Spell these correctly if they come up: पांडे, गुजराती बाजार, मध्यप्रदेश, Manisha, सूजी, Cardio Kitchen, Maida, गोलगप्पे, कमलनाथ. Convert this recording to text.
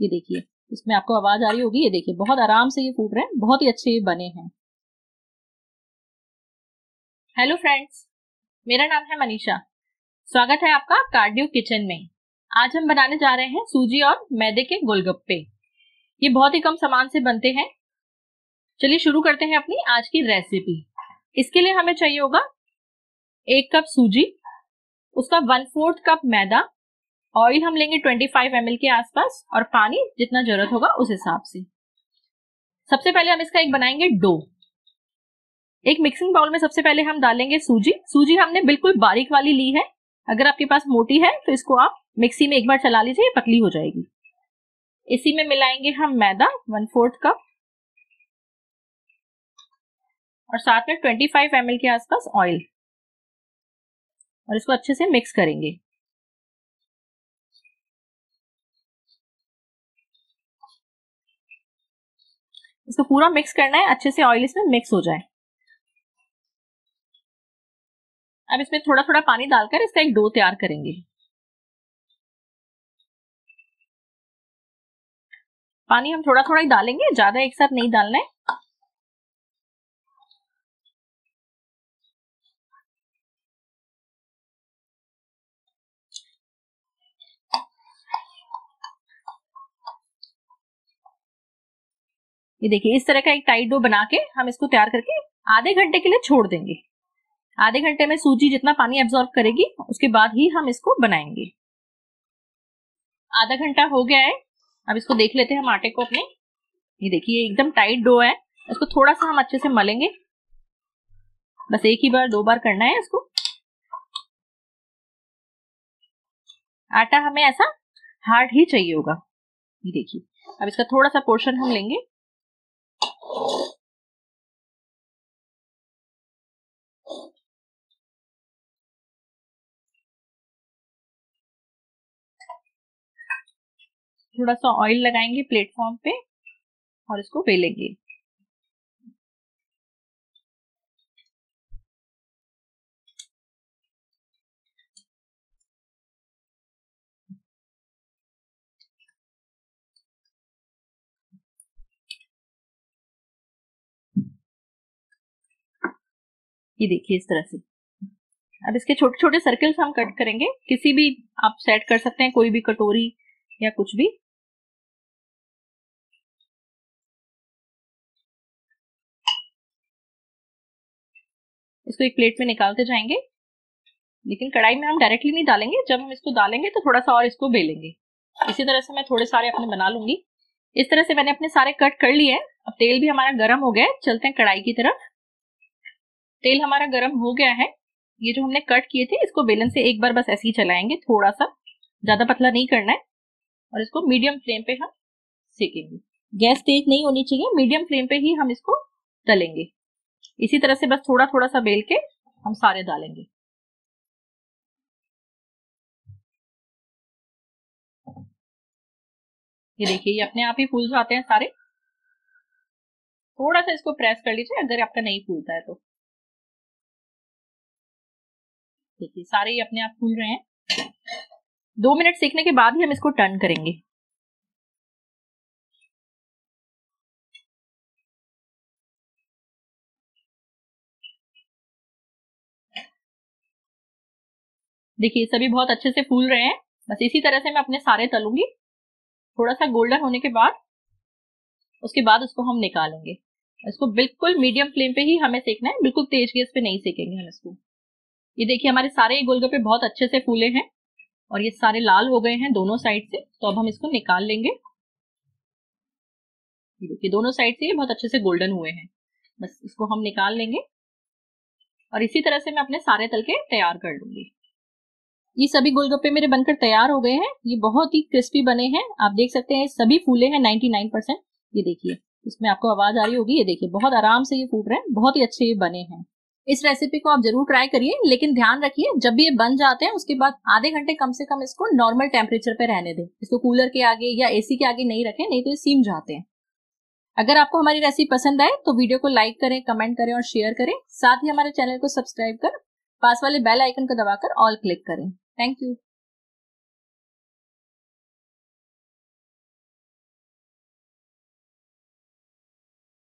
ये देखिए, इसमें आपको आवाज आ रही होगी। ये देखिए बहुत आराम से ये फूट रहे हैं, बहुत ही अच्छे ये बने हैं। हेलो फ्रेंड्स, मेरा नाम है मनीषा, स्वागत है आपका कार्डियो किचन में। आज हम बनाने जा रहे हैं सूजी और मैदे के गोलगप्पे। ये बहुत ही कम सामान से बनते हैं। चलिए शुरू करते हैं अपनी आज की रेसिपी। इसके लिए हमें चाहिए होगा 1 कप सूजी, उसका 1/4 कप मैदा, ऑयल हम लेंगे 25 ml के आसपास, और पानी जितना जरूरत होगा उस हिसाब से। सबसे पहले हम इसका एक बनाएंगे डो। एक मिक्सिंग बाउल में सबसे पहले हम डालेंगे सूजी। सूजी हमने बिल्कुल बारीक वाली ली है, अगर आपके पास मोटी है तो इसको आप मिक्सी में एक बार चला लीजिए, पतली हो जाएगी। इसी में मिलाएंगे हम मैदा 1/4 कप और साथ में 25 ml के आसपास ऑयल, और इसको अच्छे से मिक्स करेंगे। इसको पूरा मिक्स करना है, अच्छे से ऑयल इसमें मिक्स हो जाए। अब इसमें थोड़ा थोड़ा पानी डालकर इसका एक डो तैयार करेंगे। पानी हम थोड़ा थोड़ा ही डालेंगे, ज्यादा एक साथ नहीं डालना है। ये देखिए, इस तरह का एक टाइट डो बना के हम इसको तैयार करके आधे घंटे के लिए छोड़ देंगे। आधे घंटे में सूजी जितना पानी एब्जॉर्ब करेगी उसके बाद ही हम इसको बनाएंगे। आधा घंटा हो गया है, अब इसको देख लेते हैं हम आटे को अपने। ये देखिए एकदम टाइट डो है, इसको थोड़ा सा हम अच्छे से मलेंगे। बस एक ही बार, 2 बार करना है इसको। आटा हमें ऐसा हार्ड ही चाहिए होगा। ये देखिए, अब इसका थोड़ा सा पोर्शन हम लेंगे। थोड़ा सा ऑयल लगाएंगे प्लेटफॉर्म पे और इसको बेलेंगे। ये देखिए इस तरह से। अब इसके छोटे छोटे सर्कल्स हम कट करेंगे। किसी भी आप सेट कर सकते हैं, कोई भी कटोरी या कुछ भी। इसको एक प्लेट में निकालते जाएंगे, लेकिन कढ़ाई में हम डायरेक्टली नहीं डालेंगे। जब हम इसको डालेंगे तो थोड़ा सा और इसको बेलेंगे। इसी तरह से मैं थोड़े सारे अपने बना लूंगी। इस तरह से मैंने अपने सारे कट कर लिए हैं। अब तेल भी हमारा गर्म हो गया है, चलते हैं कढ़ाई की तरफ। तेल हमारा गर्म हो गया है। ये जो हमने कट किए थे इसको बेलन से एक बार बस ऐसे ही चलाएंगे, थोड़ा सा, ज्यादा पतला नहीं करना है, और इसको मीडियम फ्लेम पे हम सेकेंगे। गैस तेज नहीं होनी चाहिए, मीडियम फ्लेम पे ही हम इसको तलेंगे। इसी तरह से बस थोड़ा थोड़ा सा बेल के हम सारे डालेंगे। ये देखिए, ये अपने आप ही फूल जाते हैं सारे। थोड़ा सा इसको प्रेस कर लीजिए अगर आपका नहीं फूलता है तो। देखिए सारे ही अपने आप फूल रहे हैं। 2 मिनट सेकने के बाद ही हम इसको टर्न करेंगे। देखिए सभी बहुत अच्छे से फूल रहे हैं। बस इसी तरह से मैं अपने सारे तलूंगी। थोड़ा सा गोल्डन होने के बाद उसके बाद उसको हम निकालेंगे। इसको बिल्कुल मीडियम फ्लेम पे ही हमें सेकना है, बिल्कुल तेज गैस पे नहीं सेकेंगे हम इसको। ये देखिए हमारे सारे गोलगप्पे बहुत अच्छे से फूले हैं और ये सारे लाल हो गए हैं दोनों साइड से। तो अब हम इसको निकाल लेंगे। ये देखिए दोनों साइड से ये बहुत अच्छे से गोल्डन हुए हैं। बस इसको हम निकाल लेंगे और इसी तरह से मैं अपने सारे तल के तैयार कर लूंगी। ये सभी गोलगप्पे मेरे बनकर तैयार हो गए हैं। ये बहुत ही क्रिस्पी बने हैं, आप देख सकते हैं सभी फूले हैं 99%। ये देखिए इसमें आपको आवाज आ रही होगी। ये देखिए बहुत आराम से ये फूट रहे हैं, बहुत ही अच्छे ये बने हैं। इस रेसिपी को आप जरूर ट्राई करिए, लेकिन ध्यान रखिए जब भी ये बन जाते हैं उसके बाद आधे घंटे कम से कम इसको नॉर्मल टेम्परेचर पे रहने दें। इसको कूलर के आगे या एसी के आगे नहीं रखें, नहीं तो ये सीम जाते हैं। अगर आपको हमारी रेसिपी पसंद आए तो वीडियो को लाइक करें, कमेंट करें और शेयर करें। साथ ही हमारे चैनल को सब्सक्राइब कर पास वाले बेल आइकन को दबाकर ऑल क्लिक करें। Thank you.